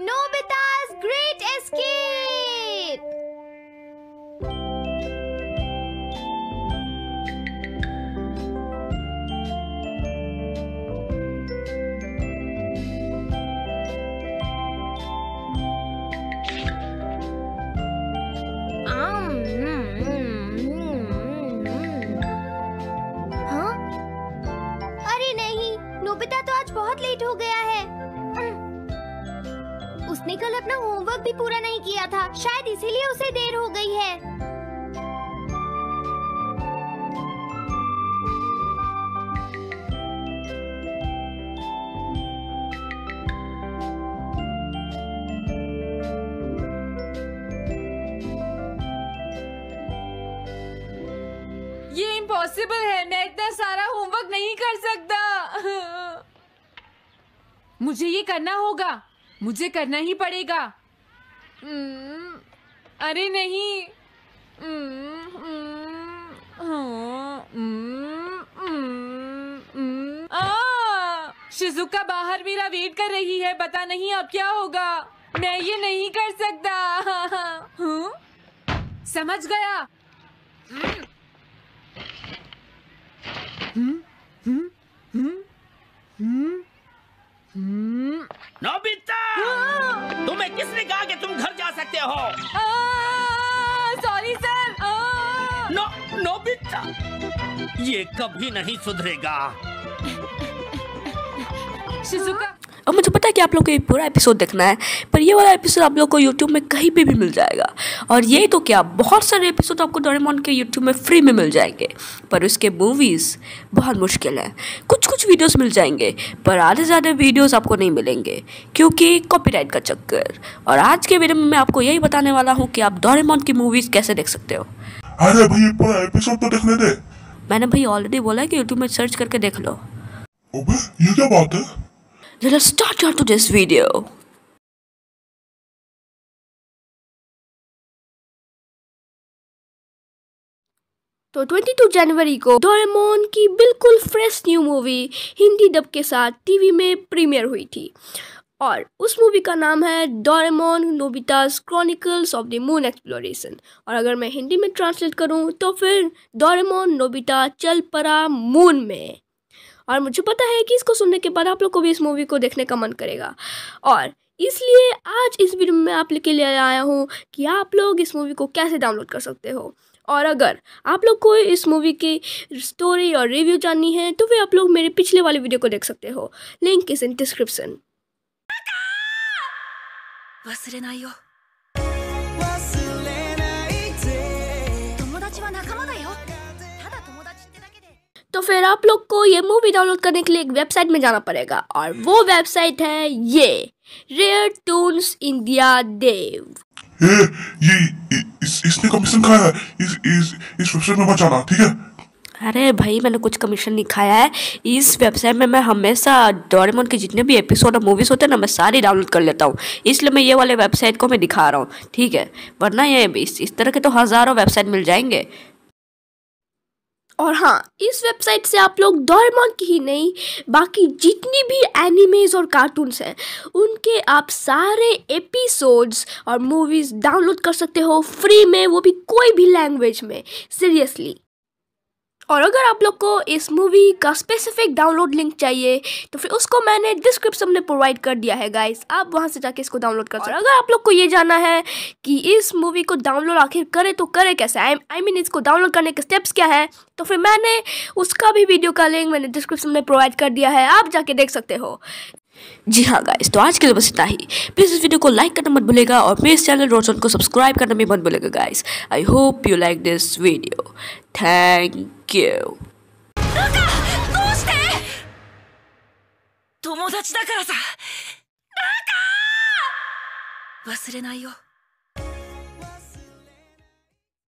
Nobita's Great Escape! हाँ? अरे नहीं, नोबिता तो आज बहुत लेट हो गया है। उसने कल अपना होमवर्क भी पूरा नहीं किया था, शायद इसीलिए उसे देर हो गई है। ये इम्पॉसिबल है, मैं इतना सारा होमवर्क नहीं कर सकता। मुझे ये करना होगा, मुझे करना ही पड़ेगा। अरे नहीं, शिज़ुका बाहर मेरा वेट कर रही है, पता नहीं अब क्या होगा। मैं ये नहीं कर सकता। समझ गया। नोबिता, तुम्हें किसने कहा कि तुम घर जा सकते हो? Sorry sir. नोबिता, ये कभी नहीं सुधरेगा। शिज़ुका, अब मुझे पता है कि आप लोग को ये पूरा एपिसोड देखना है, पर ये वाला एपिसोड आप लोग को यूट्यूब में कहीं पे भी मिल जाएगा। और ये तो क्या, बहुत सारे एपिसोड आपको डोरेमोन के यूट्यूब में फ्री में मिल जाएंगे, पर उसके मूवीज़ बहुत मुश्किल है। कुछ कुछ वीडियोस मिल जाएंगे, पर आधे से ज़्यादा वीडियोस आपको नहीं मिलेंगे क्योंकि कॉपीराइट का चक्कर। और आज के वीडियो में मैं आपको यही बताने वाला हूँ कि आप डोरेमोन की मूवीज़ कैसे देख सकते हो। अरे भाई, पूरा एपिसोड तो देखने दे। मैंने भाई ऑलरेडी बोला कि यूट्यूब में सर्च करके देख लो। ये क्या बात है? Let's start on to this video. तो 22 जनवरी को डोरेमोन की बिल्कुल fresh new movie Hindi dub के साथ टीवी में प्रीमियर हुई थी, और उस मूवी का नाम है Doraemon Nobita's chronicles of the moon exploration. और अगर मैं हिंदी में ट्रांसलेट करूँ तो फिर डोरेमोन नोबिता चल पड़ा मून में। और मुझे पता है कि इसको सुनने के बाद आप लोग को भी इस मूवी को देखने का मन करेगा, और इसलिए आज इस वीडियो में आप लोग के लिए आया हूँ कि आप लोग इस मूवी को कैसे डाउनलोड कर सकते हो। और अगर आप लोग को इस मूवी की स्टोरी और रिव्यू जाननी है तो वे आप लोग मेरे पिछले वाले वीडियो को देख सकते हो, लिंक इज इन डिस्क्रिप्शन। तो फिर आप लोग को ये मूवी डाउनलोड करने के लिए एक वेबसाइट में जाना पड़ेगा, और वो वेबसाइट है ये raretoonsindia.dev। इसने कमीशन खाया है। इस वेबसाइट में मत जाना, ठीक है? अरे भाई, मैंने कुछ कमीशन नहीं खाया है। इस वेबसाइट में मैं हमेशा डोरेमोन के जितने भी एपिसोड और मूवीज़ होते हैं ना, मैं सारे डाउनलोड कर लेता हूँ, इसलिए मैं ये वाले वेबसाइट को मैं दिखा रहा हूँ, ठीक है? वरना ये इस तरह के तो हज़ारों वेबसाइट मिल जाएंगे। और हाँ, इस वेबसाइट से आप लोग डोरेमोन की ही नहीं, बाकी जितनी भी एनिमेज और कार्टून्स हैं उनके आप सारे एपिसोड्स और मूवीज़ डाउनलोड कर सकते हो फ्री में, वो भी कोई भी लैंग्वेज में। सीरियसली। और अगर आप लोग को इस मूवी का स्पेसिफिक डाउनलोड लिंक चाहिए तो फिर उसको मैंने डिस्क्रिप्शन में प्रोवाइड कर दिया है गाइस, आप वहां से जाके इसको डाउनलोड कर सकते हो। अगर आप लोग को ये जानना है कि इस मूवी को डाउनलोड आखिर करे तो करे कैसे, I mean इसको डाउनलोड करने के स्टेप्स क्या है, तो फिर मैंने उसका भी वीडियो का लिंक मैंने डिस्क्रिप्शन में प्रोवाइड कर दिया है, आप जाके देख सकते हो। जी हाँ गाइस, तो आज के लिए बस इतना ही। प्लीज़ इस वीडियो को लाइक करना मत भूलेगा, और मेरे चैनल रॉटन को सब्सक्राइब करना भी मत भूलेगा guys. I hope you like this video. Thank you.